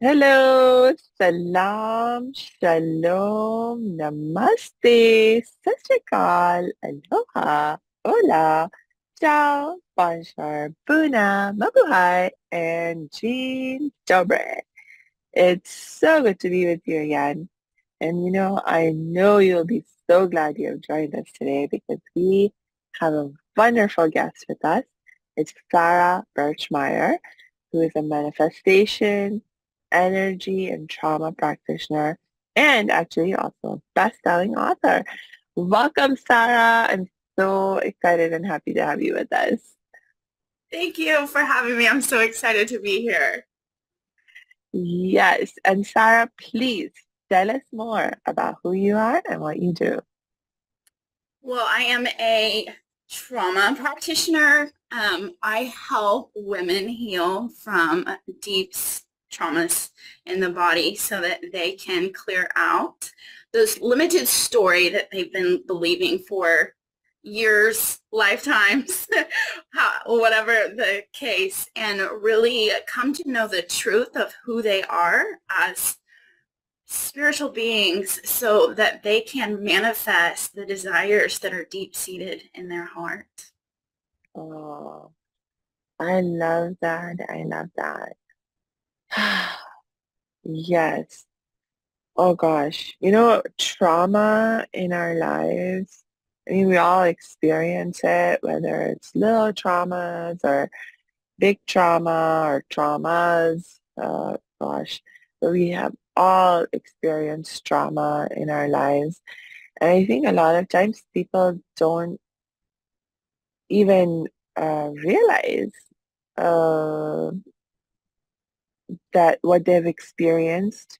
Hello, salam, shalom, namaste, sat sri akal, aloha, hola, ciao, bonjour, buna, mabuhay, and jean dobre. It's so good to be with you again. And you know, I know you'll be so glad you have joined us today because we have a wonderful guest with us. It's Sara Brown-Birchmier, who is a manifestation, energy, and trauma practitioner, and actually also a best-selling author. Welcome, Sara. I'm so excited and happy to have you with us. Thank you for having me. I'm so excited to be here. Yes, and Sara, please tell us more about who you are and what you do. Well, I am a trauma practitioner. I help women heal from deep traumas in the body so that they can clear out this limited story that they've been believing for years, lifetimes, whatever the case, and really come to know the truth of who they are as spiritual beings so that they can manifest the desires that are deep-seated in their heart. Oh, I love that. I love that. Yes. Oh gosh. You know, trauma in our lives, I mean, we all experience it, whether it's little traumas or big trauma or traumas. Gosh. But we have all experienced trauma in our lives. And I think a lot of times people don't even realize that what they've experienced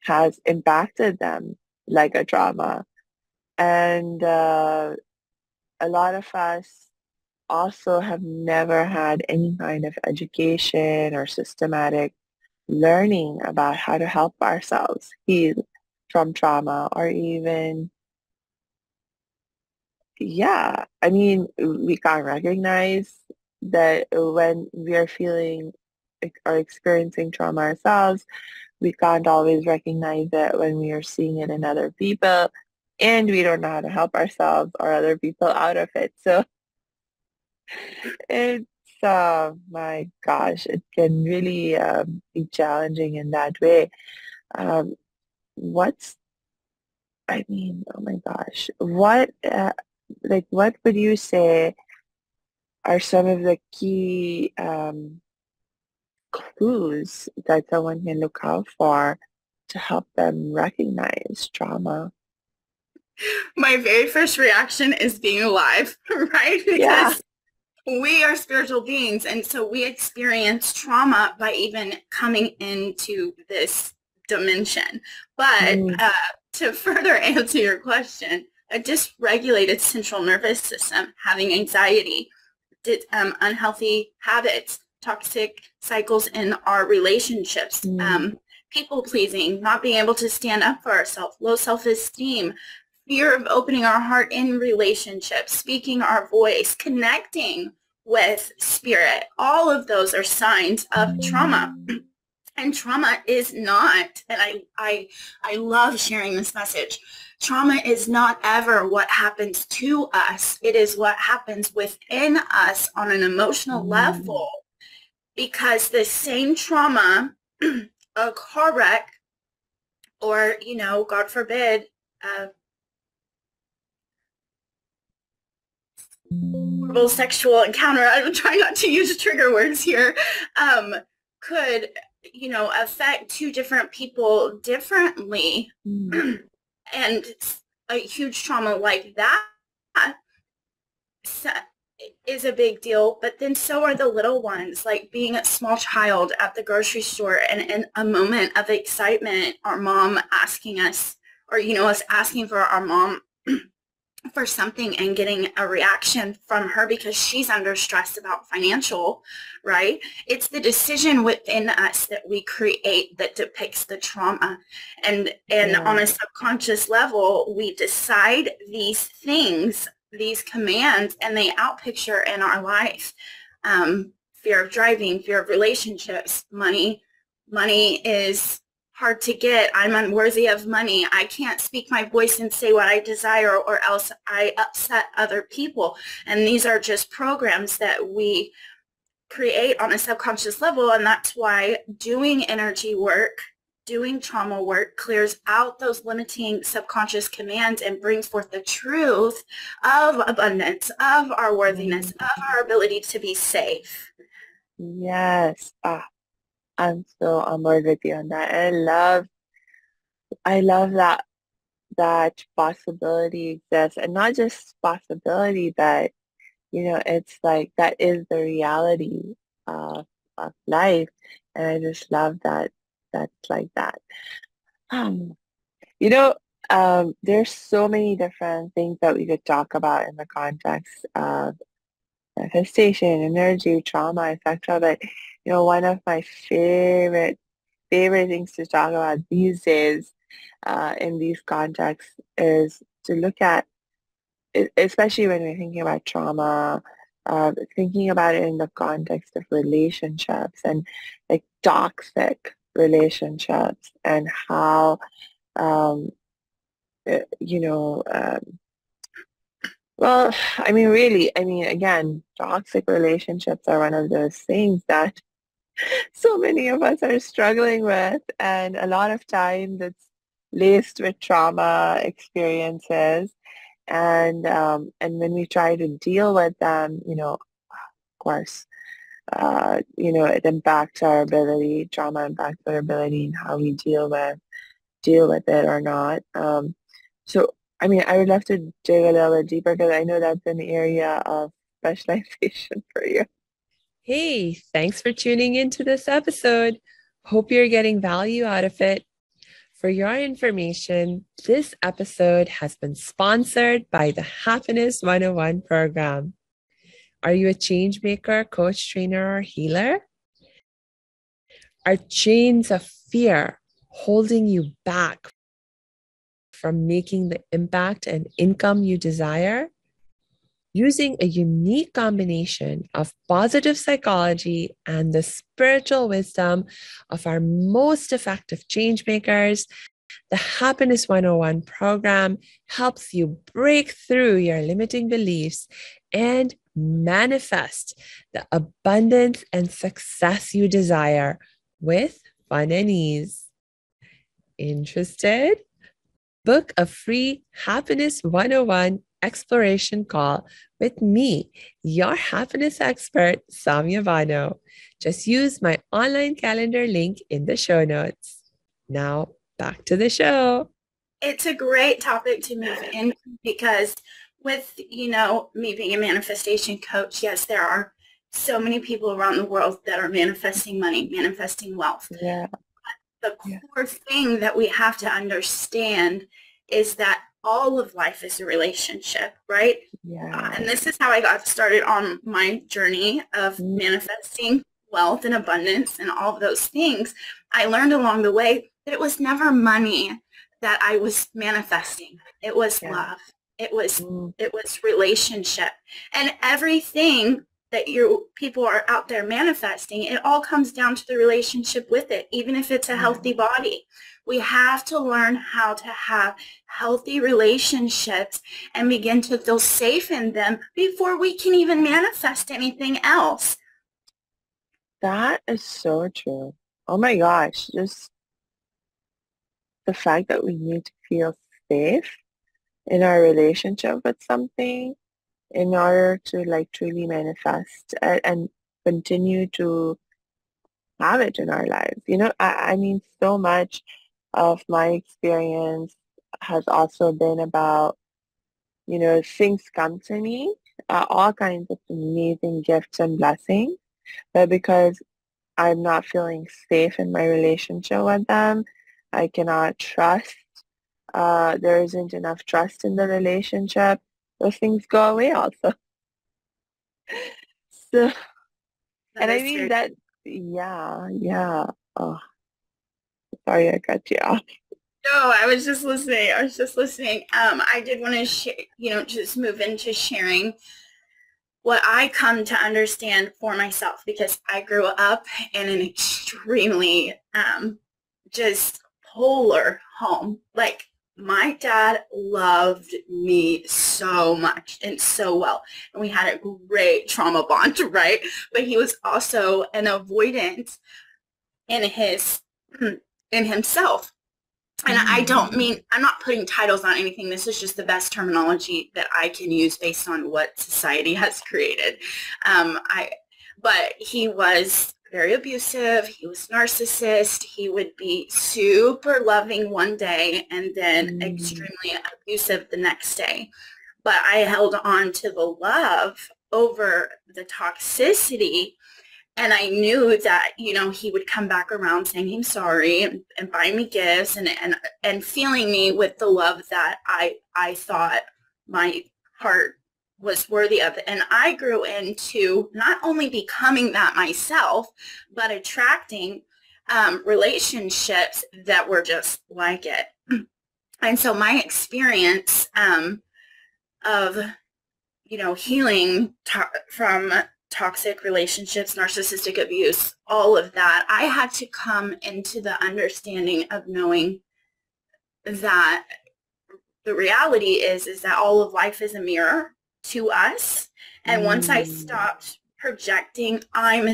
has impacted them like a trauma. And a lot of us also have never had any kind of education or systematic learning about how to help ourselves heal from trauma, or even, yeah, I mean, we can't recognize that when we are feeling or experiencing trauma ourselves. We can't always recognize it when we are seeing it in other people, and we don't know how to help ourselves or other people out of it. So it's, my gosh, it can really be challenging in that way. I mean, oh my gosh, what would you say are some of the key clues that someone can look out for to help them recognize trauma? My very first reaction is being alive, right? Because we are spiritual beings, and so we experience trauma by even coming into this dimension. But to further answer your question, a dysregulated central nervous system, having anxiety, unhealthy habits, toxic cycles in our relationships, people-pleasing, not being able to stand up for ourselves, low self-esteem, fear of opening our heart in relationships, speaking our voice, connecting with spirit. All of those are signs of trauma. And trauma is not, and I love sharing this message, trauma is not ever what happens to us. It is what happens within us on an emotional level. Because the same trauma, a car wreck, or, you know, God forbid, horrible sexual encounter, I'm trying not to use trigger words here, could, you know, affect two different people differently. And a huge trauma like that is a big deal, but then so are the little ones, like being a small child at the grocery store and in a moment of excitement, our mom asking us, or, you know, us asking for our mom for something and getting a reaction from her because she's under stress about financial, right? It's the decision within us that we create that depicts the trauma. And on a subconscious level, we decide these things, these commands, and they outpicture in our life. Fear of driving, fear of relationships, money, Money is hard to get. I'm unworthy of money. I can't speak my voice and say what I desire, or else I upset other people. And these are just programs that we create on a subconscious level, and that's why doing energy work, doing trauma work, clears out those limiting subconscious commands and brings forth the truth of abundance, of our worthiness, of our ability to be safe. Yes. I'm so honored with you on that. I love that possibility exists, and not just possibility, but it's like that is the reality of life, and I just love that. That's like that. There's so many different things that we could talk about in the context of manifestation, energy, trauma, etc. But one of my favorite things to talk about these days in these contexts is to look at, especially when we're thinking about trauma, thinking about it in the context of relationships and like toxic relationships, and how again, toxic relationships are one of those things that so many of us are struggling with, and a lot of times it's laced with trauma experiences, and when we try to deal with them, of course, it impacts our ability, trauma impacts our ability and how we deal with it or not. I would love to dig a little bit deeper, because I know that's an area of specialization for you. Hey, thanks for tuning into this episode. Hope you're getting value out of it. For your information, this episode has been sponsored by the Happiness 101 program. Are you a change maker, coach, trainer, or healer? Are chains of fear holding you back from making the impact and income you desire? Using a unique combination of positive psychology and the spiritual wisdom of our most effective change makers, the Happiness 101 program helps you break through your limiting beliefs and manifest the abundance and success you desire with fun and ease. Interested? Book a free Happiness 101 exploration call with me, your happiness expert, Samia Bano. Just use my online calendar link in the show notes. Now, back to the show. It's a great topic to move in, because with, me being a manifestation coach, yes, there are so many people around the world that are manifesting money, manifesting wealth. Yeah. But the core thing that we have to understand is that all of life is a relationship, right? Yeah. And this is how I got started on my journey of manifesting wealth and abundance and all of those things. I learned along the way that it was never money that I was manifesting. It was love. It was relationship. And everything that people are out there manifesting, it all comes down to the relationship with it, even if it's a healthy body. We have to learn how to have healthy relationships and begin to feel safe in them before we can even manifest anything else. That is so true. Oh my gosh, just the fact that we need to feel safe in our relationship with something in order to truly manifest and continue to have it in our lives. So much of my experience has also been about, things come to me, all kinds of amazing gifts and blessings, but because I'm not feeling safe in my relationship with them, I cannot trust. There isn't enough trust in the relationship. Those things go away also. So, and I mean that, yeah. Oh, sorry, I cut you off. No, I was just listening. I did want to, just move into sharing what I come to understand for myself, because I grew up in an extremely just polar home. Like, my dad loved me so much and so well, and we had a great trauma bond, right? But he was also an avoidant in himself. And I don't mean, I'm not putting titles on anything. This is just the best terminology that I can use based on what society has created. But he was very abusive. He was narcissist. He would be super loving one day and then extremely abusive the next day. But I held on to the love over the toxicity. And I knew that, you know, he would come back around saying he's sorry and buying me gifts and feeling me with the love that I thought my heart was worthy of. And I grew into not only becoming that myself, but attracting relationships that were just like it. And so my experience of, you know, healing from toxic relationships, narcissistic abuse, all of that, I had to come into the understanding of knowing that the reality is that all of life is a mirror to us. And once I stopped projecting, I'm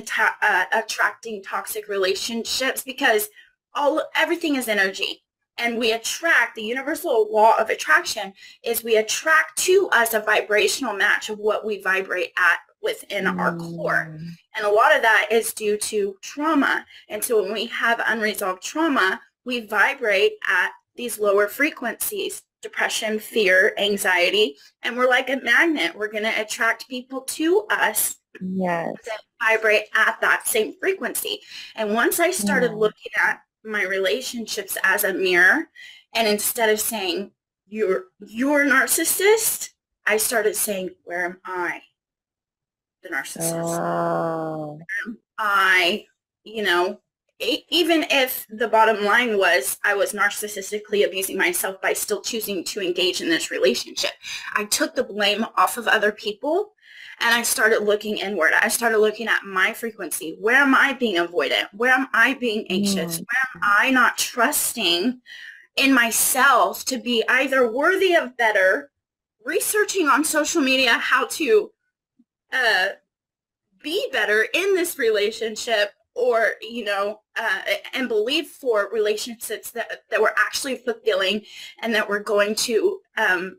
attracting toxic relationships, because everything is energy. And we attract, the universal law of attraction is we attract to us a vibrational match of what we vibrate at within our core. And a lot of that is due to trauma. And so when we have unresolved trauma, we vibrate at these lower frequencies, depression, fear, anxiety, and we're like a magnet. We're going to attract people to us that vibrate at that same frequency. And once I started looking at my relationships as a mirror, and instead of saying, you're a narcissist, I started saying, where am I? The narcissist. I, you know, even if the bottom line was I was narcissistically abusing myself by still choosing to engage in this relationship, I took the blame off of other people and I started looking inward. I started looking at my frequency. Where am I being avoidant? Where am I being anxious? Where am I not trusting in myself to be either worthy of better? Researching on social media how to be better in this relationship, or, you know, and believe for relationships that were actually fulfilling and that were going to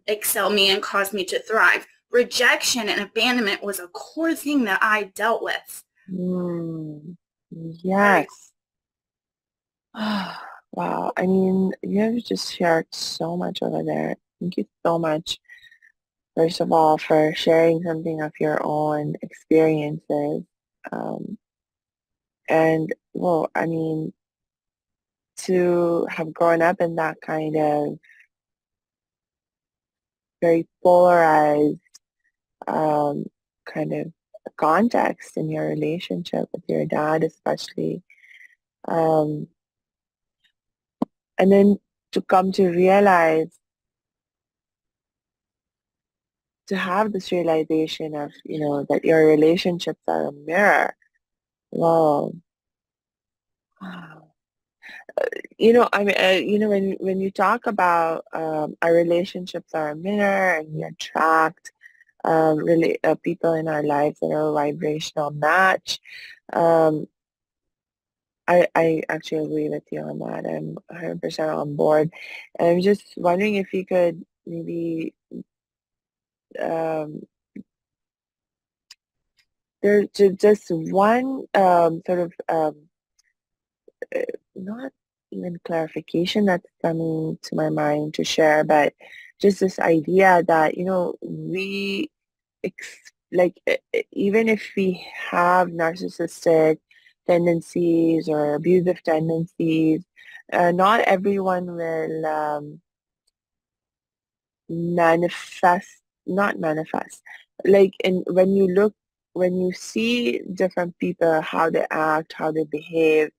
excel me and cause me to thrive. Rejection and abandonment was a core thing that I dealt with. Yes. Right. Wow. I mean, you have just shared so much over there. Thank you so much. First of all, for sharing something of your own experiences. Well, I mean, to have grown up in that kind of very polarized kind of context in your relationship with your dad, especially. And then to come to realize, to have this realization of, you know, that your relationships are a mirror. Wow. You know, I mean, you know, when you talk about our relationships are a mirror and we attract people in our lives that are a vibrational match, I actually agree with you on that. I'm 100% on board. And I'm just wondering if you could maybe there's just one sort of not even clarification that's coming to my mind to share, but just this idea that, you know, we even if we have narcissistic tendencies or abusive tendencies, not everyone will when you see different people, how they act, how they behave,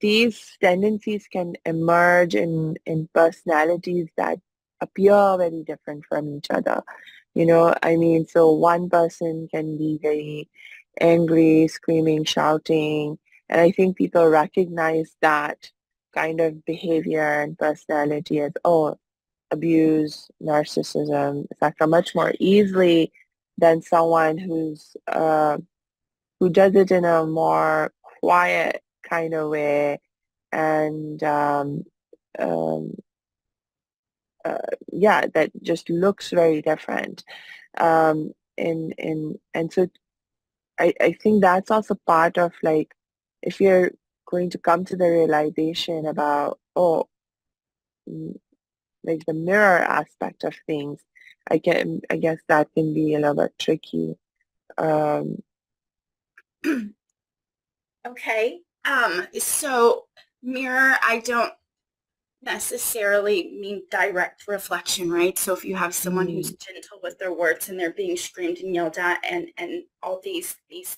these tendencies can emerge in personalities that appear very different from each other. You know, I mean, so one person can be very angry, screaming, shouting, and I think people recognize that kind of behavior and personality as, oh, abuse, narcissism, etc., much more easily than someone who's who does it in a more quiet kind of way and yeah, that just looks very different. And so I think that's also part of, like, if you're going to come to the realization about, oh, like the mirror aspect of things, I guess that can be a little bit tricky. Okay. So mirror, I don't necessarily mean direct reflection, right? So if you have someone who's gentle with their words and they're being screamed and yelled at and all these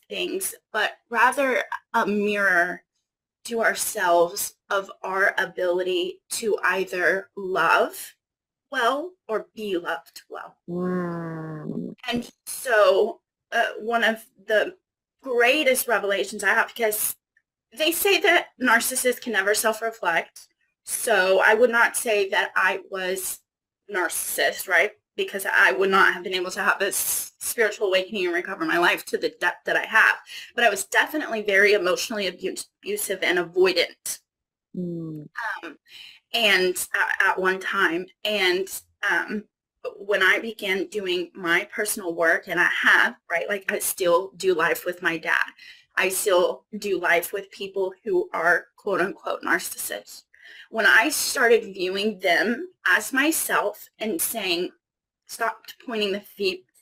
things, but rather a mirror to ourselves of our ability to either love well or be loved well. And so one of the greatest revelations I have, because they say that narcissists can never self-reflect. So I would not say that I was a narcissist, right? Because I would not have been able to have this spiritual awakening and recover my life to the depth that I have. But I was definitely very emotionally abusive and avoidant and at one time. And when I began doing my personal work, and I have, right, like I still do life with my dad. I still do life with people who are quote-unquote narcissists. When I started viewing them as myself and saying, stopped pointing the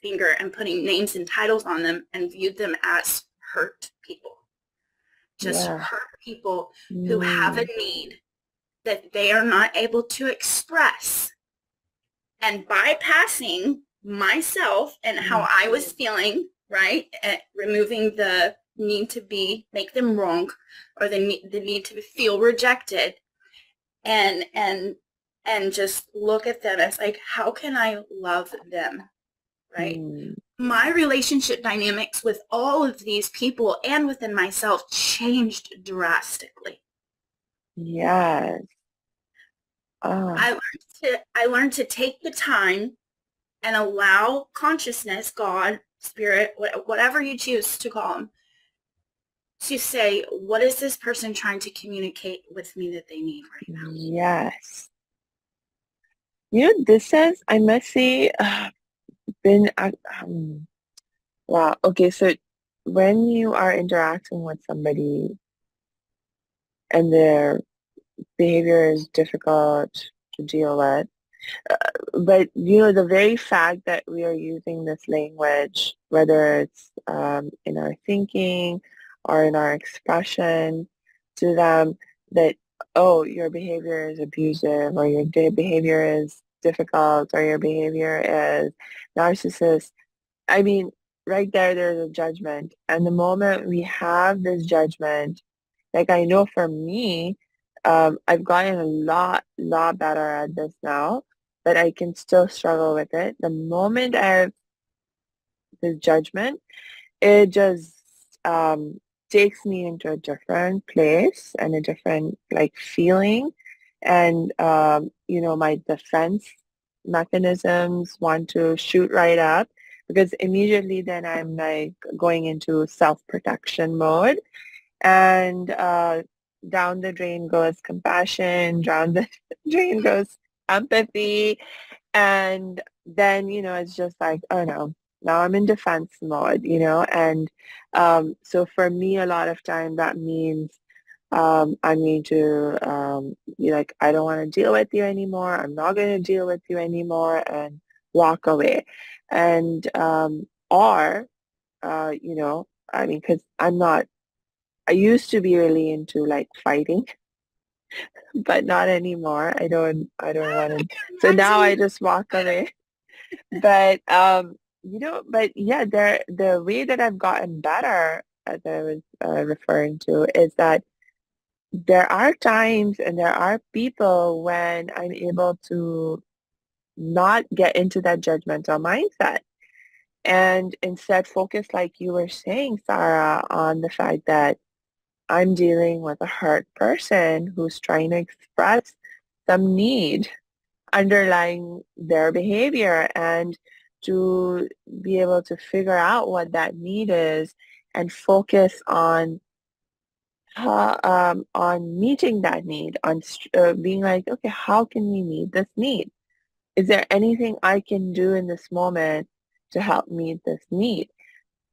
finger and putting names and titles on them and viewed them as hurt people, just hurt people who have a need that they are not able to express, and bypassing myself and how I was feeling, right, at removing the need to be, make them wrong, or the need to feel rejected, and just look at them as like, how can I love them, right? My relationship dynamics with all of these people and within myself changed drastically. Yes. I learned to take the time and allow consciousness, God, spirit, whatever you choose to call them, to say, what is this person trying to communicate with me that they need right now? Yes. You know, this has, I must say, been, wow, okay, so when you are interacting with somebody and their behavior is difficult to deal with, but, you know, the very fact that we are using this language, whether it's in our thinking or in our expression to them, that, oh, your behavior is abusive, or your behavior is difficult, or your behavior is narcissist. I mean, right there, there's a judgment. And the moment we have this judgment, like I know for me, I've gotten a lot better at this now, but I can still struggle with it. The moment I have this judgment, it just takes me into a different place and a different, like, feeling, and you know, my defense mechanisms want to shoot right up, because immediately then I'm like going into self-protection mode, and down the drain goes compassion, down the drain goes empathy, and then, you know, it's just like, oh no, now I'm in defense mode, you know. And so for me, a lot of time that means I need to be like, I don't want to deal with you anymore. I'm not going to deal with you anymore, and walk away. And you know, I mean, because I'm not, I used to be really into like fighting, but not anymore. I don't want to. So now I just walk away. But you know, but yeah, the way that I've gotten better, as I was referring to, is that there are times and there are people when I'm able to not get into that judgmental mindset. and instead focus, like you were saying, Sara, on the fact that I'm dealing with a hurt person who's trying to express some need underlying their behavior, and to be able to figure out what that need is and focus on meeting that need, on being like, okay, how can we meet this need? Is there anything I can do in this moment to help meet this need?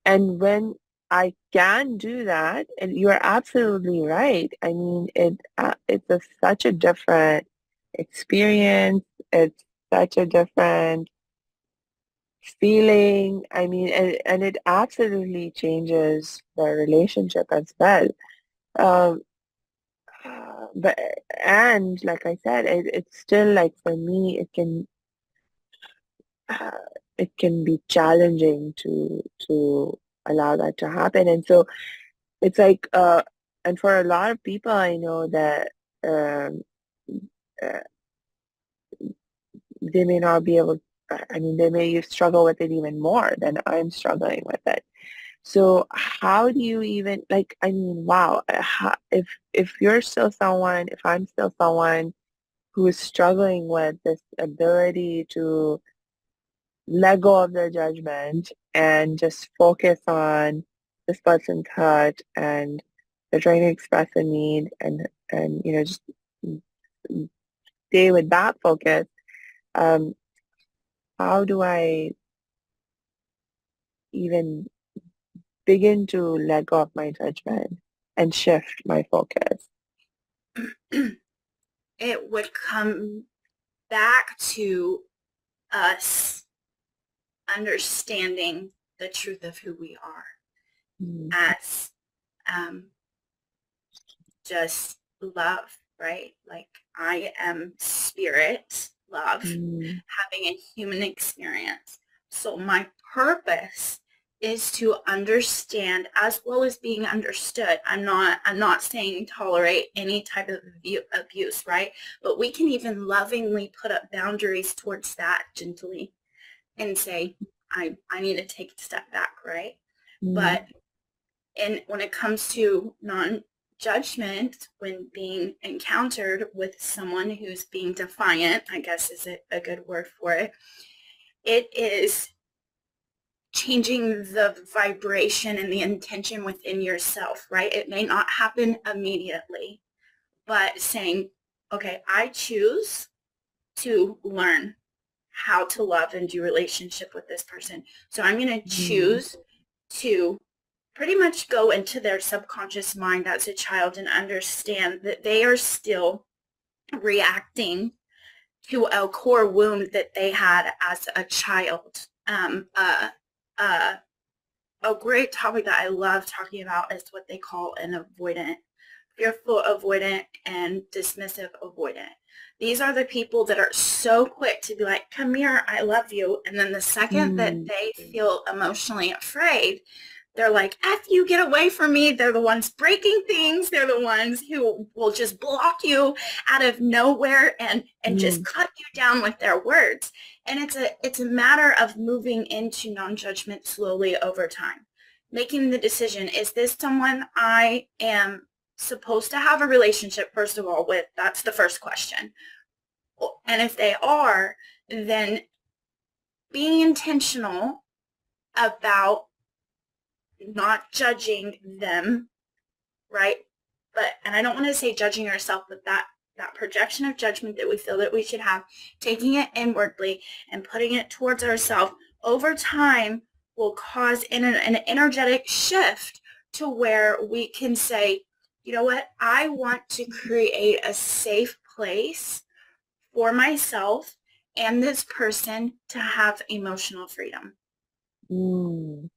And when I can do that, and you're absolutely right, I mean, it's such a different experience, it's such a different feeling, I mean, and it absolutely changes the relationship as well. But, and like I said, it's still, like, for me, it can be challenging to allow that to happen. And so it's like, and for a lot of people, I know that they may not be able, I mean, they may struggle with it even more than I'm struggling with it. So how do you even, like, I mean, wow, if you're still someone, if I'm still someone who is struggling with this ability to let go of their judgment and just focus on this person's hurt and they're trying to express a need, and you know, just stay with that focus, how do I even begin to let go of my judgment and shift my focus? It would come back to us understanding the truth of who we are, mm-hmm. as just love, right? Like, I am spirit, love, mm-hmm. having a human experience. So my purpose is to understand as well as being understood. I'm not saying tolerate any type of abuse, right? But we can even lovingly put up boundaries towards that gently and say, I need to take a step back, right? Mm-hmm. But and when it comes to non-judgment, when being encountered with someone who's being defiant, I guess is a good word for it, it is changing the vibration and the intention within yourself, right? It may not happen immediately, but saying, okay, I choose to learn how to love and do relationship with this person. So I'm going to choose to pretty much go into their subconscious mind as a child and understand that they are still reacting to a core wound that they had as a child. A great topic that I love talking about is what they call an avoidant, fearful avoidant, and dismissive avoidant. These are the people that are so quick to be like, come here, I love you. And then the second that they feel emotionally afraid, they're like, F you, get away from me. They're the ones breaking things. They're the ones who will just block you out of nowhere and just cut you down with their words. And it's a matter of moving into non-judgment slowly over time, making the decision, is this someone I am supposed to have a relationship, first of all, with? That's the first question. And if they are, then being intentional about not judging them, right? But, and I don't want to say judging yourself, but that projection of judgment that we feel that we should have, taking it inwardly and putting it towards ourselves over time will cause an energetic shift to where we can say, you know what, I want to create a safe place for myself and this person to have emotional freedom. Mm.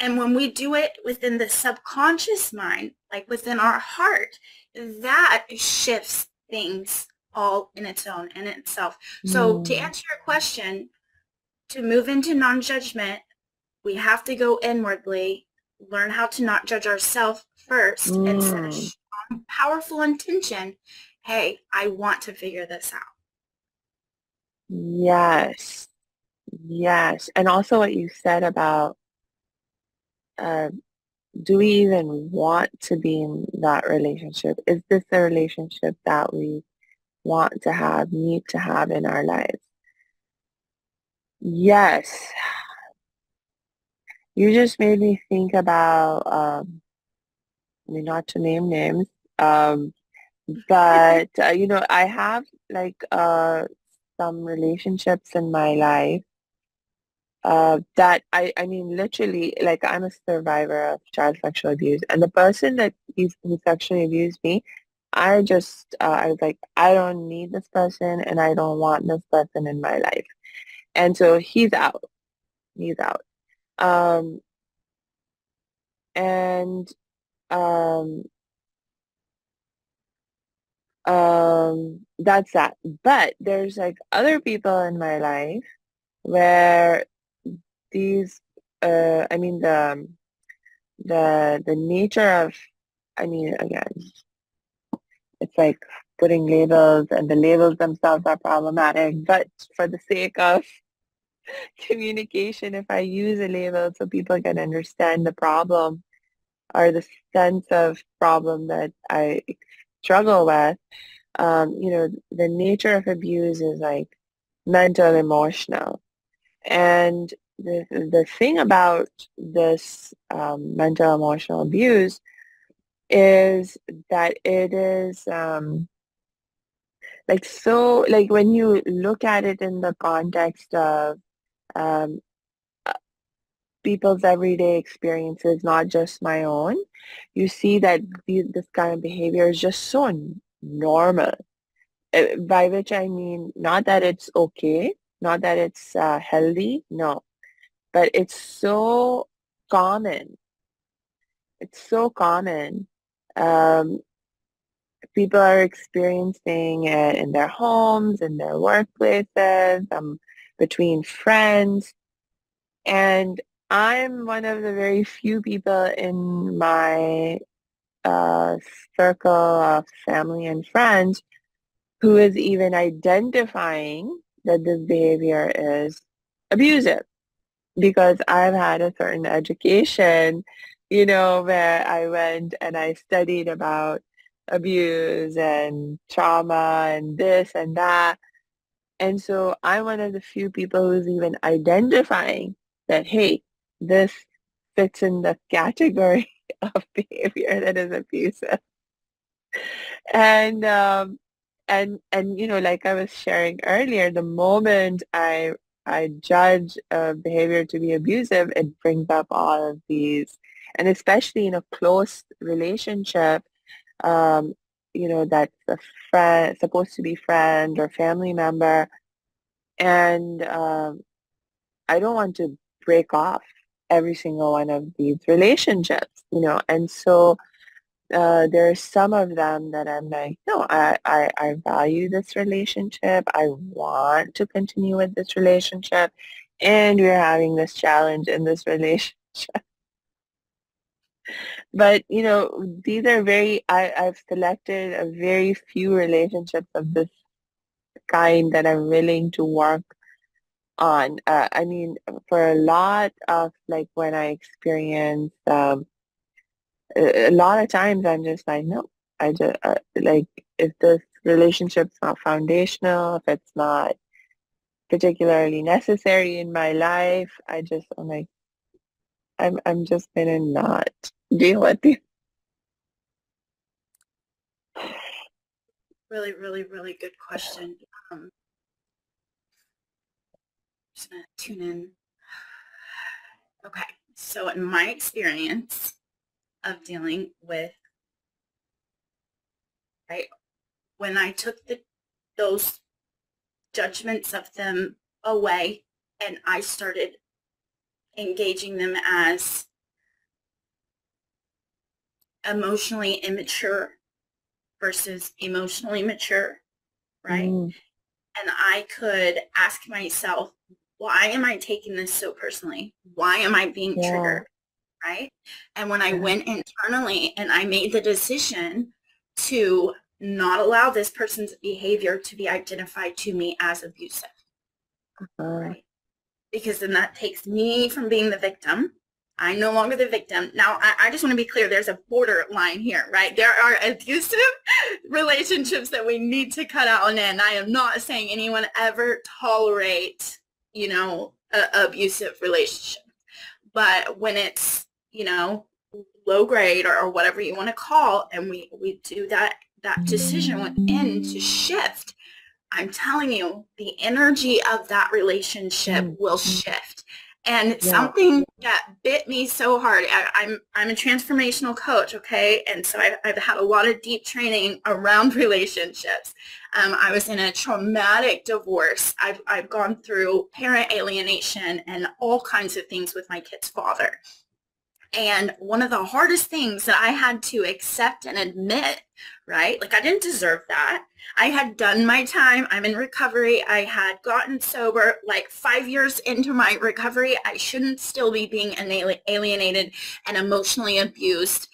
And when we do it within the subconscious mind, like within our heart, that shifts things all in its own, in itself. So to answer your question, to move into non-judgment, we have to go inwardly, learn how to not judge ourselves first, and set a strong, powerful intention. Hey, I want to figure this out. Yes. Yes. And also what you said about do we even want to be in that relationship? Is this the relationship that we want to have, need to have in our lives? Yes. You just made me think about, I mean, not to name names, but, you know, I have like some relationships in my life that I mean, literally, like, I'm a survivor of child sexual abuse, and the person that who sexually abused me, I just, I was like, I don't need this person and I don't want this person in my life. And so he's out. He's out. That's that. But there's like other people in my life where these, I mean, the nature of, I mean, again, it's like putting labels, and the labels themselves are problematic, but for the sake of communication, if I use a label so people can understand the problem or the sense of problem that I struggle with, you know, the nature of abuse is like mental, emotional. And the thing about this mental, emotional abuse is that it is like, so like when you look at it in the context of people's everyday experiences, not just my own, you see that this kind of behavior is just so normal, by which I mean not that it's okay, not that it's healthy, no, but it's so common. It's so common. People are experiencing it in their homes, in their workplaces, between friends. And I'm one of the very few people in my circle of family and friends who is even identifying that this behavior is abusive, because I've had a certain education, you know, where I went and I studied about abuse and trauma and this and that. And so I'm one of the few people who's even identifying that, hey, this fits in the category of behavior that is abusive. And you know, like I was sharing earlier, the moment I judge behavior to be abusive, it brings up all of these, and especially in a close relationship, you know, that's a friend, supposed to be friend or family member. And I don't want to break off every single one of these relationships, you know. And so there are some of them that I'm like, no, I value this relationship. I want to continue with this relationship. And we're having this challenge in this relationship. But, you know, these are very, I've selected a very few relationships of this kind that I'm willing to work on. I mean, for a lot of, like, when I experience, a lot of times I'm just like, no, I just, like, if this relationship's not foundational, if it's not particularly necessary in my life, I just, I'm like, I'm just gonna not deal with you. Really, really, really good question. Just gonna tune in. Okay, so in my experience of dealing with, when I took those judgments of them away and I started engaging them as emotionally immature versus emotionally mature, right? Mm. And I could ask myself, why am I taking this so personally? Why am I being triggered, right? And when I went internally and I made the decision to not allow this person's behavior to be identified to me as abusive, right? because then that takes me from being the victim. I'm no longer the victim. Now, I just want to be clear, there's a borderline here, right? There are abusive relationships that we need to cut out on end. I am not saying anyone ever tolerate, you know, abusive relationship. But when it's, you know, low grade or whatever you want to call, and we do that decision within to shift, I'm telling you, the energy of that relationship will shift. And something that bit me so hard, I'm a transformational coach, okay? And so I've had a lot of deep training around relationships. I was in a traumatic divorce. I've gone through parent alienation and all kinds of things with my kid's father. And one of the hardest things that I had to accept and admit, right? Like, I didn't deserve that. I had done my time. I'm in recovery. I had gotten sober like 5 years into my recovery. I shouldn't still be being alienated and emotionally abused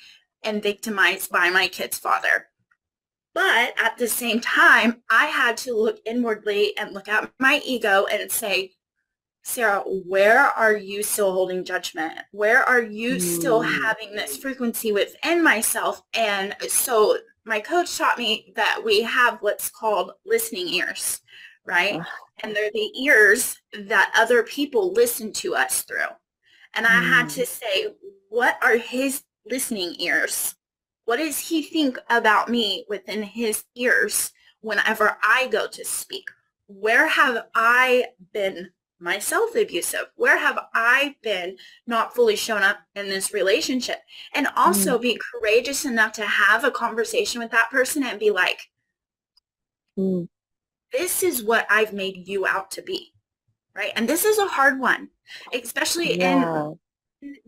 and victimized by my kid's father. But at the same time, I had to look inwardly and look at my ego and say, Sara, where are you still holding judgment? Where are you still having this frequency within myself? And so my coach taught me that we have what's called listening ears, right? And they're the ears that other people listen to us through. And I had to say, what are his listening ears? What does he think about me within his ears whenever I go to speak? Where have I been myself abusive? Where have I been not fully shown up in this relationship? And also be courageous enough to have a conversation with that person and be like, this is what I've made you out to be, right? And this is a hard one, especially in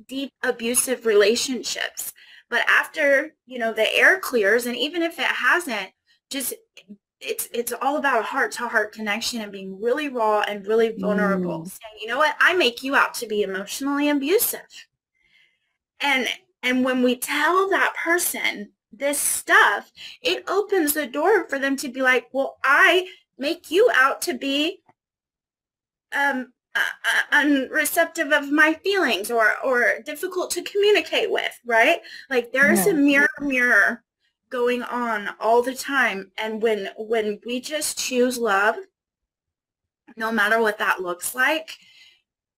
deep abusive relationships. But after, you know, the air clears, and even if it hasn't, just it's all about a heart-to-heart connection and being really raw and really vulnerable, saying, you know what, I make you out to be emotionally abusive. And when we tell that person this stuff, it opens the door for them to be like, well, I make you out to be unreceptive of my feelings or difficult to communicate with, right? Like, there's a mirror going on all the time. And when we just choose love, no matter what that looks like,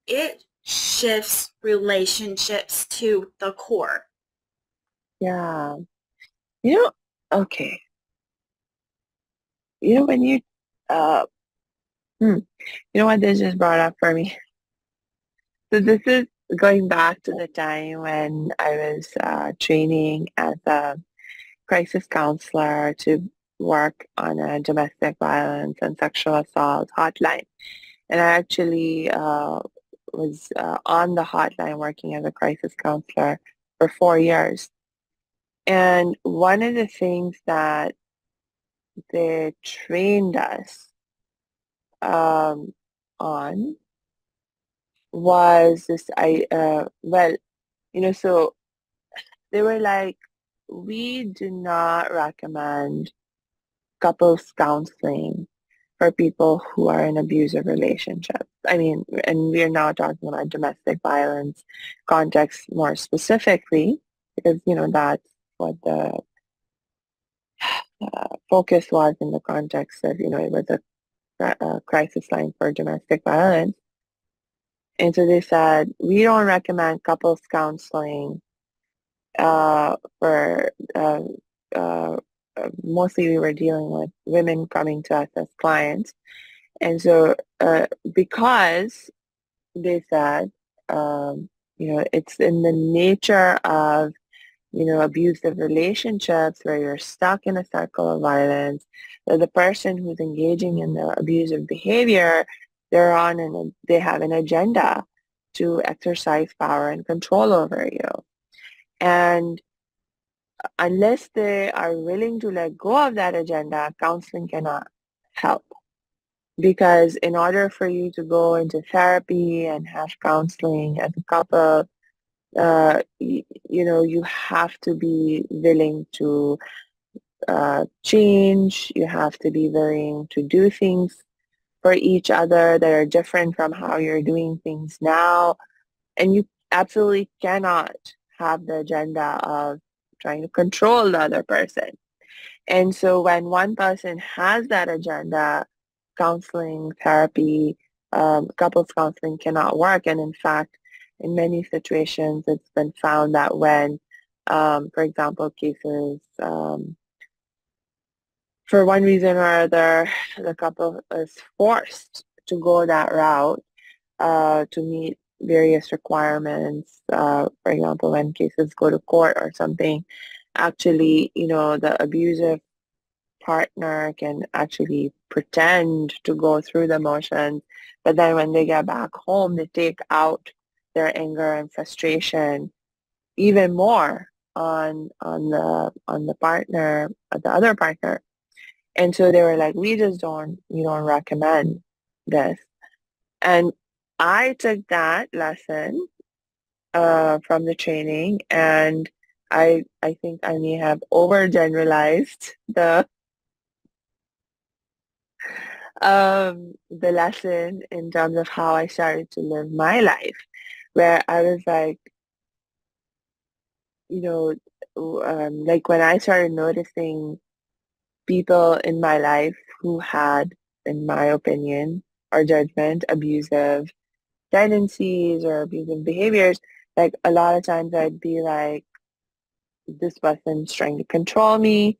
it shifts relationships to the core. Yeah. You know, okay. You know, when you, you know what this just brought up for me? So this is going back to the time when I was training as a crisis counselor to work on a domestic violence and sexual assault hotline. And I actually was on the hotline working as a crisis counselor for 4 years. And one of the things that they trained us on was this, so they were like, we do not recommend couples counseling for people who are in abusive relationships. I mean, and we are now talking about domestic violence context more specifically, because, you know, that's what the focus was in the context of, you know, it was a crisis line for domestic violence. And so they said, we don't recommend couples counseling mostly we were dealing with women coming to us as clients. And so because they said, you know, it's in the nature of, you know, abusive relationships where you're stuck in a cycle of violence, that the person who's engaging in the abusive behavior, they have an agenda to exercise power and control over you. And unless they are willing to let go of that agenda, counseling cannot help. Because in order for you to go into therapy and have counseling as a couple, you know, you have to be willing to change. You have to be willing to do things for each other that are different from how you're doing things now. And you absolutely cannot have the agenda of trying to control the other person. And so when one person has that agenda, counseling, therapy, couples counseling cannot work. And in fact, in many situations, it's been found that when, for example, cases, for one reason or other, the couple is forced to go that route to meet various requirements. For example, when cases go to court or something, actually, you know, the abusive partner can actually pretend to go through the motions, but then when they get back home, they take out their anger and frustration even more on the partner, the other partner. And so they were like, we don't recommend this. And I took that lesson from the training, and I think I may have overgeneralized the lesson in terms of how I started to live my life, where I was like, you know, like when I started noticing people in my life who had, in my opinion or judgment, abusive tendencies or abusive behaviors, like a lot of times I'd be like, this person's trying to control me,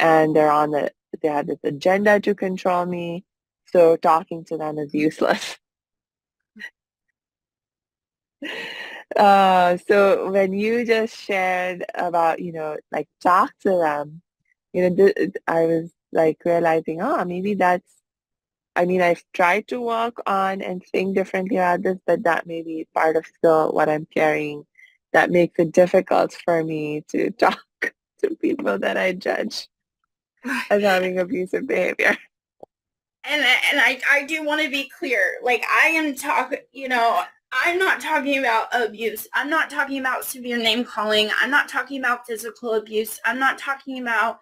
and they had this agenda to control me, so talking to them is useless. So when you just shared about, you know, like talk to them, you know, I was like realizing, oh, maybe that's, I mean, I've tried to work on and think differently about this, but that may be part of still what I'm carrying that makes it difficult for me to talk to people that I judge as having abusive behavior. And I do want to be clear, like I am talking, you know, I'm not talking about abuse. I'm not talking about severe name calling. I'm not talking about physical abuse. I'm not talking about,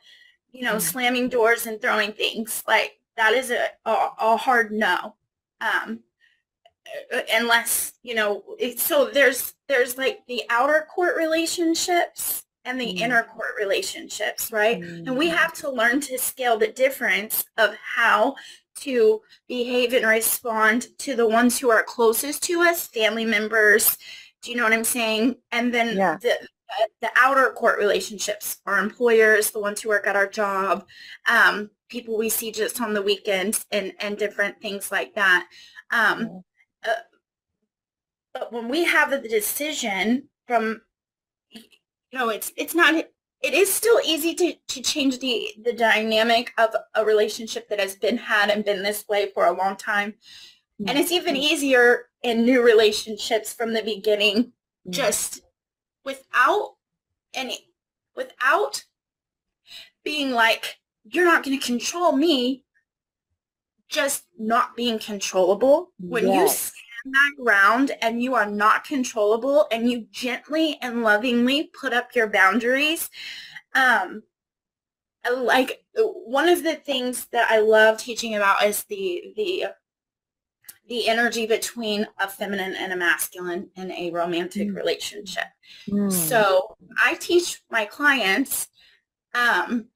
you know, slamming doors and throwing things. Like that is a hard no, unless, you know, so there's like the outer court relationships and the inner court relationships, right? And we have to learn to scale the difference of how to behave and respond to the ones who are closest to us, family members, do you know what I'm saying? And then the outer court relationships, our employers, the ones who work at our job, people we see just on the weekends, and different things like that. But when we have the decision from, you know, it's not, it is still easy to change the dynamic of a relationship that has been had and been this way for a long time. And it's even easier in new relationships from the beginning, just without being like, you're not going to control me, just not being controllable. When you that ground and you are not controllable, and you gently and lovingly put up your boundaries. Like one of the things that I love teaching about is the energy between a feminine and a masculine in a romantic relationship. So I teach my clients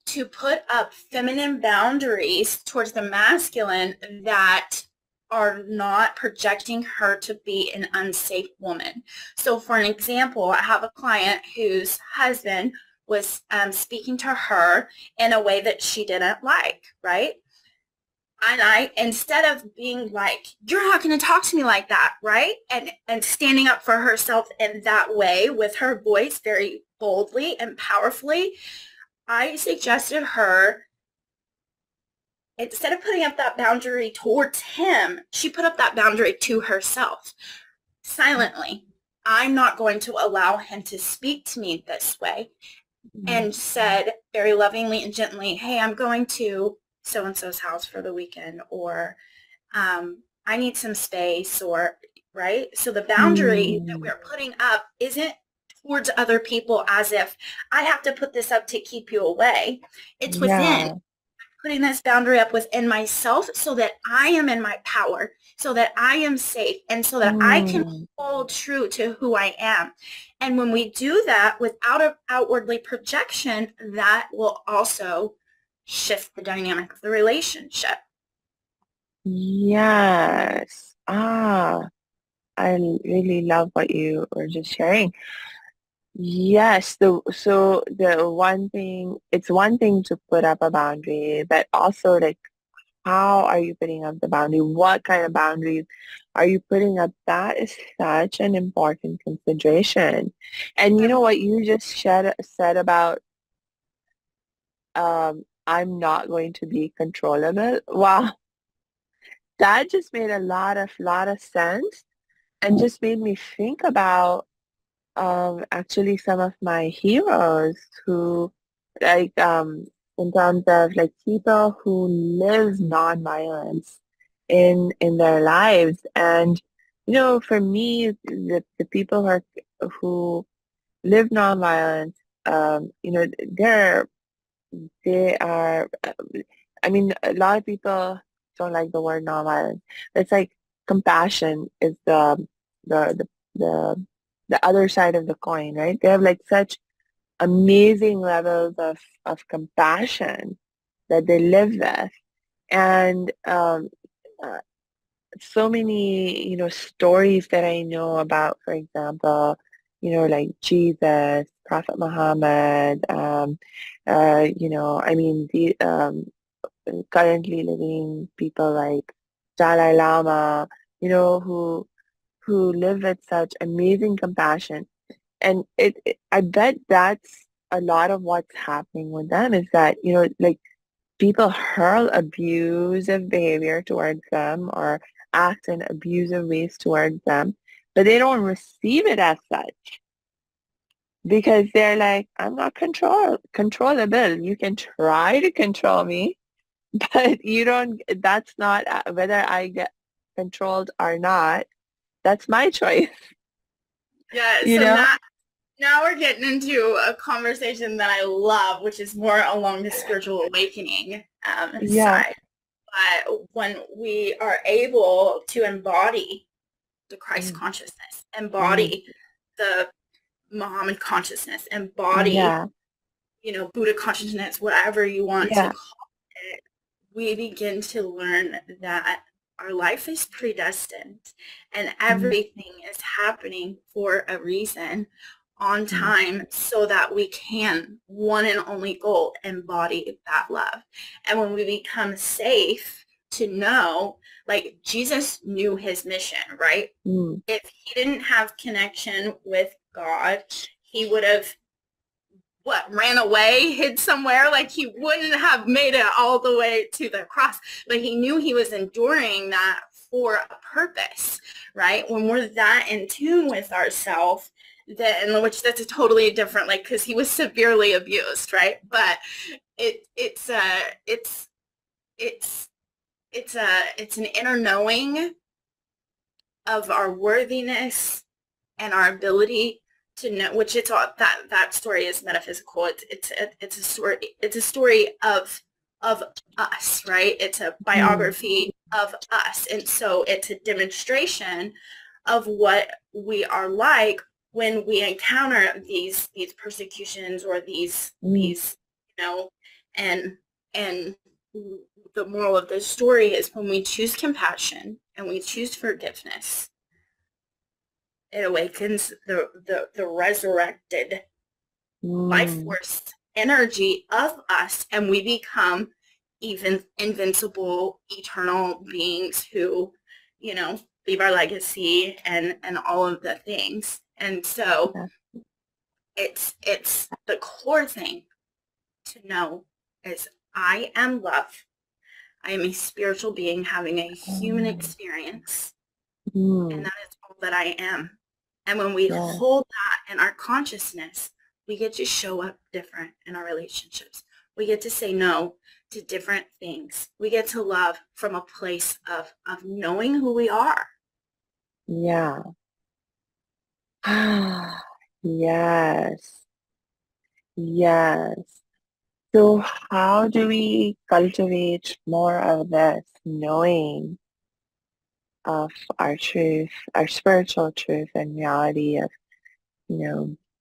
to put up feminine boundaries towards the masculine that are not projecting her to be an unsafe woman. So for an example, I have a client whose husband was speaking to her in a way that she didn't like, right? And I, instead of being like, you're not going to talk to me like that, right? And standing up for herself in that way with her voice very boldly and powerfully, I suggested her, instead of putting up that boundary towards him, she put up that boundary to herself silently. I'm not going to allow him to speak to me this way, and said very lovingly and gently, hey, I'm going to so-and-so's house for the weekend, or I need some space, or, right? So the boundary that we're putting up isn't towards other people as if I have to put this up to keep you away. It's within. putting this boundary up within myself so that I am in my power, so that I am safe, and so that I can hold true to who I am. And when we do that without an outwardly projection, that will also shift the dynamic of the relationship. Yes. I really love what you were just sharing. Yes, so it's one thing to put up a boundary, but also, like, how are you putting up the boundary? What kind of boundaries are you putting up? That is such an important consideration. And you know what you just said about I'm not going to be controllable. Wow, that just made a lot of sense, and just made me think about actually some of my heroes who, like, in terms of, like, people who live nonviolence in their lives. And, you know, for me, the people who live nonviolence, you know, they are, I mean, a lot of people don't like the word nonviolence. It's like compassion is the other side of the coin, right? They have, like, such amazing levels of compassion that they live with. And so many, you know, stories that I know about, for example, you know, like Jesus, Prophet Muhammad, you know, I mean, the currently living people like Dalai Lama, you know, who live with such amazing compassion. And I bet that's a lot of what's happening with them, is that, you know, like, people hurl abusive behavior towards them or act in abusive ways towards them, but they don't receive it as such, because they're like, I'm not controllable. You can try to control me, but you don't, that's not, whether I get controlled or not, that's my choice. Yeah, so now we're getting into a conversation that I love, which is more along the spiritual awakening side. But when we are able to embody the Christ consciousness, embody the Muhammad consciousness, embody, you know, Buddha consciousness, whatever you want to call it, we begin to learn that our life is predestined, and everything is happening for a reason, on time, so that we can, one and only goal, embody that love. And when we become safe to know, like, Jesus knew his mission, right? If he didn't have connection with God, he would have ran away, hid somewhere. Like, he wouldn't have made it all the way to the cross, but he knew he was enduring that for a purpose, right? When we're that in tune with ourselves, then, which that's a totally different, like, because he was severely abused, right? But it's an inner knowing of our worthiness and our ability to know, which it's all, that story is metaphysical. It's a story of us, right? It's a biography of us, and so it's a demonstration of what we are like when we encounter these persecutions or these, you know, and the moral of the story is, when we choose compassion and we choose forgiveness, it awakens the resurrected life force energy of us, and we become even invincible, eternal beings who, you know, leave our legacy and all of the things. And so it's the core thing to know is, I am love. I am a spiritual being having a human experience, and that is all that I am. And when we hold that in our consciousness, we get to show up different in our relationships. We get to say no to different things. We get to love from a place of knowing who we are. Yeah. Yes. Yes. So how do we cultivate more of this knowing of our truth, our spiritual truth and reality of,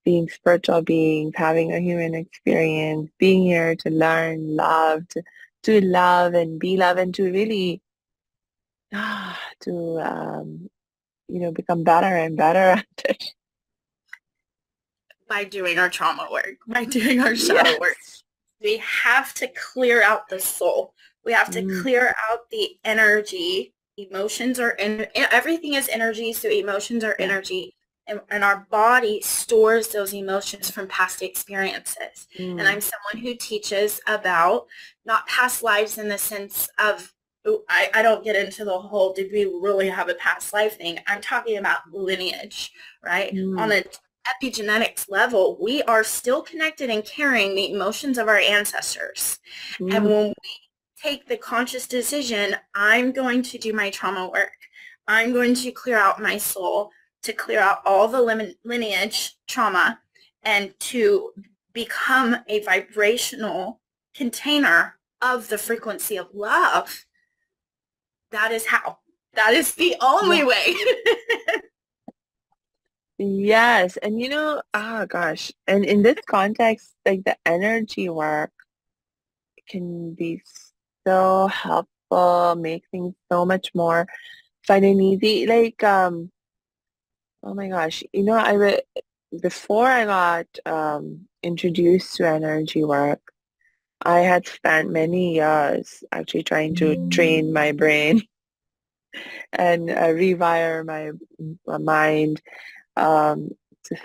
being spiritual beings, having a human experience, being here to learn, to love and be loved, and to really, become better and better at it. By doing our trauma work, by doing our shadow work, we have to clear out the soul. We have to clear out the energy. Emotions are, everything is energy, so emotions are energy. And our body stores those emotions from past experiences. And I'm someone who teaches about not past lives in the sense of, I don't get into the whole, did we really have a past life thing? I'm talking about lineage, right? On an epigenetics level, we are still connected and carrying the emotions of our ancestors. And when we take the conscious decision, I'm going to do my trauma work, I'm going to clear out my soul, to clear out all the lineage trauma, and to become a vibrational container of the frequency of love. That is how. That is the only way. Yes. And and in this context, like the energy work can be so helpful, make things so much more fun and easy. Oh my gosh, before I got introduced to energy work, I had spent many years actually trying to train my brain and rewire my mind to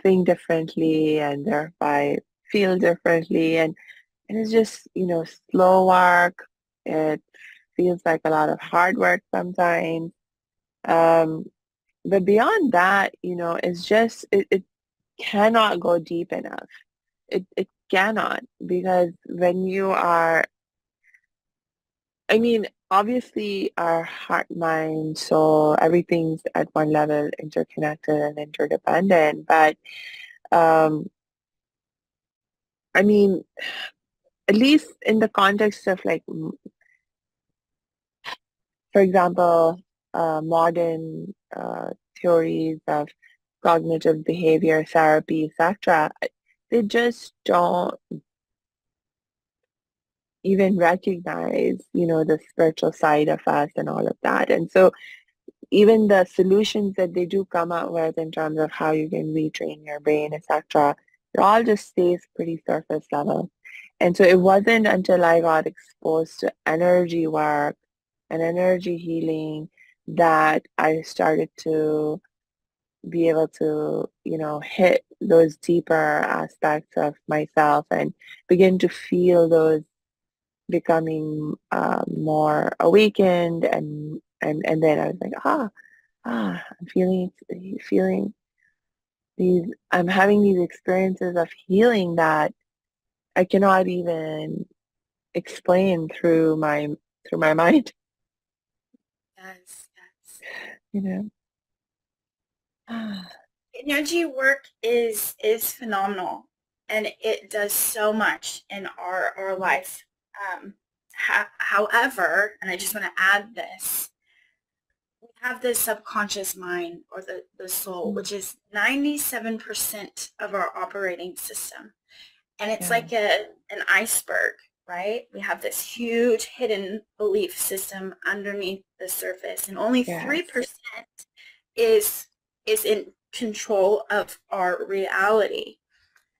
think differently and thereby feel differently. And it's just, slow work. It feels like a lot of hard work sometimes. But beyond that, it's just, it cannot go deep enough. It cannot, because when you are, obviously our heart, mind, soul, everything's at one level interconnected and interdependent. But, at least in the context of, for example, modern theories of cognitive behavior therapy, etc., they just don't even recognize, the spiritual side of us and all of that. And so even the solutions that they do come up with in terms of how you can retrain your brain, etc., it all just stays pretty surface level. And so it wasn't until I got exposed to energy work and energy healing that I started to be able to, hit those deeper aspects of myself and begin to feel those becoming more awakened. And then I was like, I'm feeling these, I'm having these experiences of healing that I cannot even explain through my mind. Yes. Energy work is phenomenal, and it does so much in our life. However, and I just want to add this, we have the subconscious mind, or the soul, which is 97% of our operating system, and it's like an iceberg, right? We have this huge hidden belief system underneath the surface, and only 3% is in control of our reality.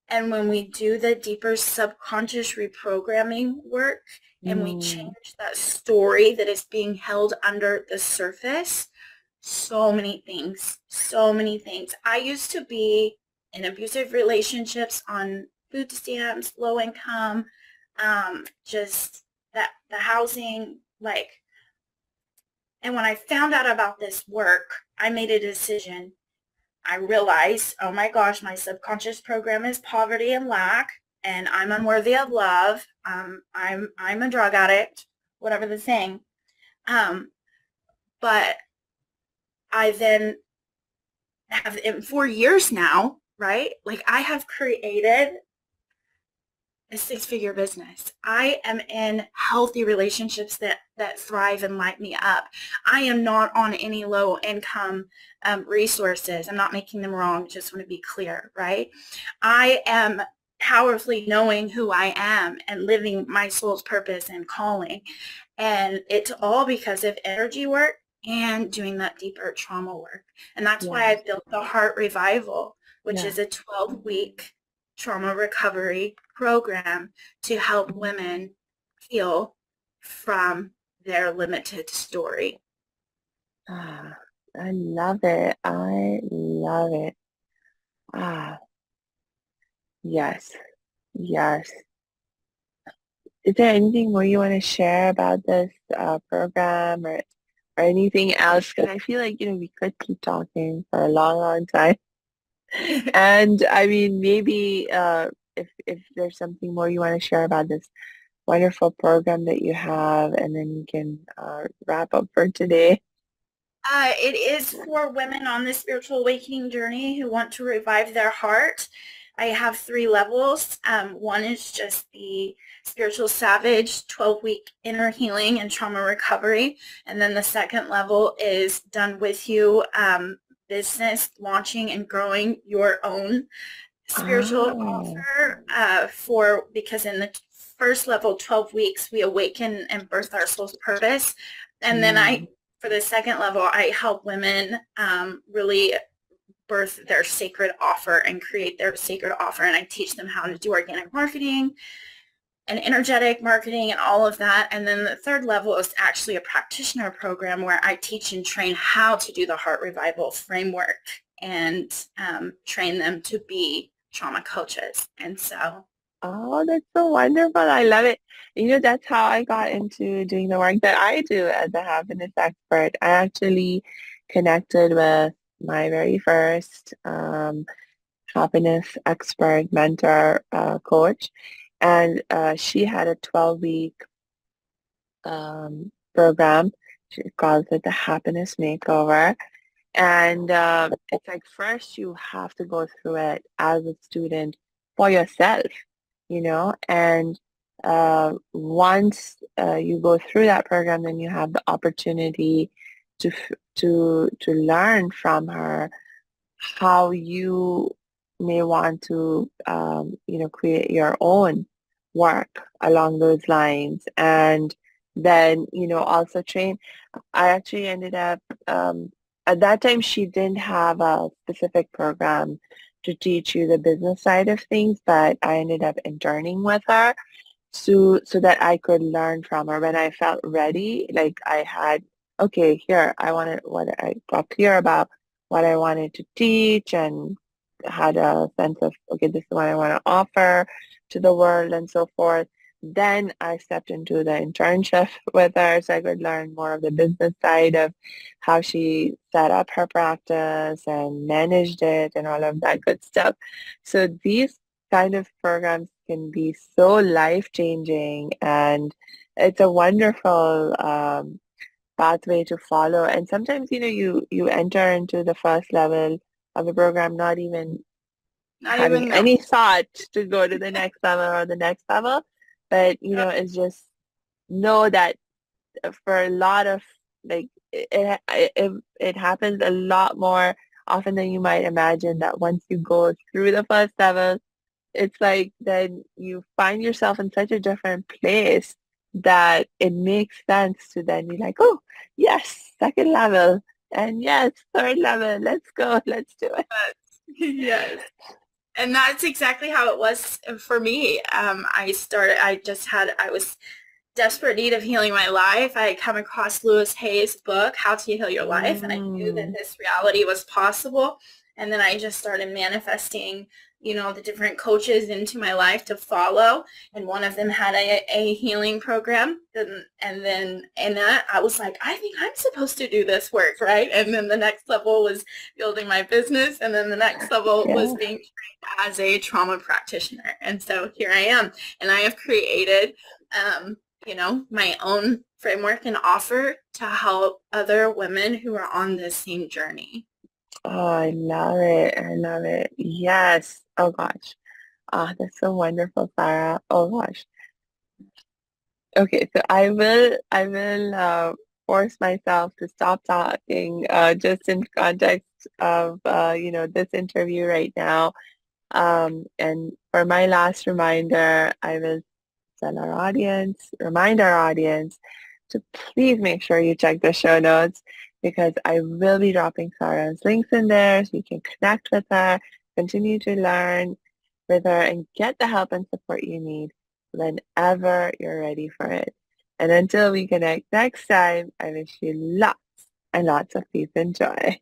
And when we do the deeper subconscious reprogramming work, and we change that story that is being held under the surface, so many things. I used to be in abusive relationships, on food stamps, low income, just that the housing, and when I found out about this work, I made a decision. I realized, oh my gosh, my subconscious program is poverty and lack, and I'm unworthy of love. I'm a drug addict, whatever the thing. But I then have, in 4 years now, right? I have created a six-figure business. I am in healthy relationships that thrive and light me up. I am not on any low-income resources. I'm not making them wrong. Just want to be clear, right? I am powerfully knowing who I am and living my soul's purpose and calling. And it's all because of energy work and doing that deeper trauma work. And that's why I built the Heart Revival, which is a 12-week trauma recovery program to help women heal from their limited story. Ah, I love it. I love it. Ah, yes. Yes. Is there anything more you want to share about this program or anything else? Because I feel like, you know, we could keep talking for a long, long time. And I mean, maybe if there's something more you want to share about this wonderful program that you have, and then you can wrap up for today. It is for women on the spiritual awakening journey who want to revive their heart. I have 3 levels. One is just the Spiritual Savage 12-week inner healing and trauma recovery. And then the second level is Done With You, business, launching and growing your own spiritual offer because in the first level, 12 weeks, we awaken and birth our soul's purpose. And then for the second level, I help women really birth their sacred offer and create their sacred offer. And I teach them how to do organic marketing and energetic marketing and all of that. And then the third level is actually a practitioner program where I teach and train how to do the Heart Revival framework and train them to be trauma coaches. And so. Oh, that's so wonderful. I love it. You know, that's how I got into doing the work that I do as a happiness expert. I actually connected with my very first happiness expert mentor coach. And she had a 12-week program. She calls it the Happiness Makeover. And it's like, first you have to go through it as a student for yourself, you know. And once you go through that program, then you have the opportunity to learn from her how you may want to, you know, create your own work along those lines. And then, you know, also train. I actually ended up, at that time, she didn't have a specific program to teach you the business side of things, but I ended up interning with her so that I could learn from her when I felt ready. Like I had, okay, here, I got clear about what I wanted to teach and had a sense of, okay, this is what I want to offer to the world and so forth. Then I stepped into the internship with her so I could learn more of the business side of how she set up her practice and managed it and all of that good stuff. So these kind of programs can be so life-changing, and it's a wonderful pathway to follow. And sometimes, you know, you enter into the first level of the program not even having any thought to go to the next level or the next level, but you know, it's just know that for a lot of, like, it happens a lot more often than you might imagine, that once you go through the first level, it's like then you find yourself in such a different place that it makes sense to then be like, oh yes, second level. And yes, third level, let's go, let's do it. Yes. And that's exactly how it was for me. I was desperate need of healing my life. I had come across Lewis Hayes' book, How to Heal Your Life, and I knew that this reality was possible. And then I just started manifesting, you know, the different coaches into my life to follow. And one of them had a healing program. And then I was like, I think I'm supposed to do this work, right? And then the next level was building my business. And then the next level was being trained as a trauma practitioner. And so here I am. And I have created, you know, my own framework and offer to help other women who are on this same journey. Oh, I love it. I love it. Yes. Oh, gosh. Ah, that's so wonderful, Sara. Oh gosh. Okay, so I will force myself to stop talking just in context of this interview right now. And for my last reminder, I will remind our audience to please make sure you check the show notes, because I will be dropping Sara's links in there so you can connect with her, continue to learn with her, and get the help and support you need whenever you're ready for it. And until we connect next time, I wish you lots and lots of peace and joy.